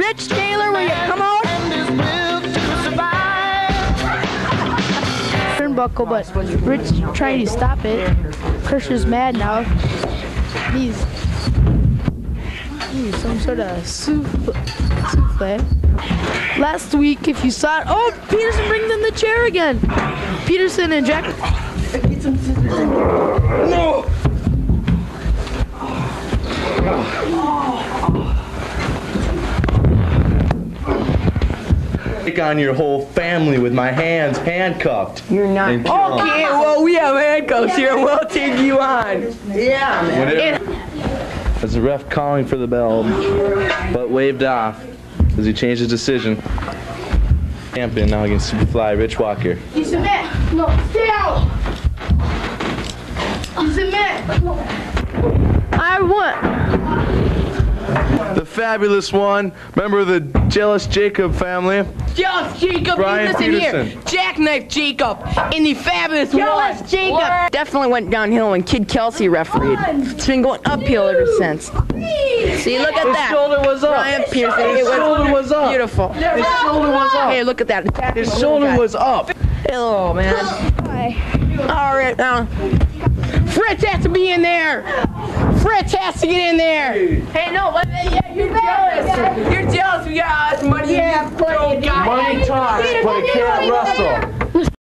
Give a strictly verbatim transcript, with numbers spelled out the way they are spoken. Rich Taylor, will you come out? Turnbuckle, but Rich trying to stop it. Kirschner's mad now. He's, he's some sort of souffle. Last week, if you saw it, oh, Peterson brings in the chair again. Peterson and Jack. No. On your whole family with my hands handcuffed. You're not. Okay, well, we have handcuffs here. We'll take you on. Yeah, man. As the ref calling for the bell, but waved off as he changed his decision. Champion now against Superfly Rich Walker. You submit. No, stay out. You submit. No. I won. The fabulous one, member of the Jealous Jacob family. Jealous Jacob, Brian you listen Peterson. Here. Jackknife Jacob in the fabulous Jealous one. Jacob. One. Definitely went downhill when Kid Kelsey refereed. One, it's been going uphill two, ever since. Three. See, look at his that. His shoulder was up. Brian Peterson. His it shoulder was, was up. Beautiful. His, his shoulder was up. Hey, look at that. Attack his shoulder guy. Was up. Hello, man. Oh, all right, now. Fritz has to be in there. Fritz has to get in there. Hey, hey no, let me, yeah, you're jealous. Yeah. You're jealous. We got us money. Yeah, money talks, but it can't wrestle.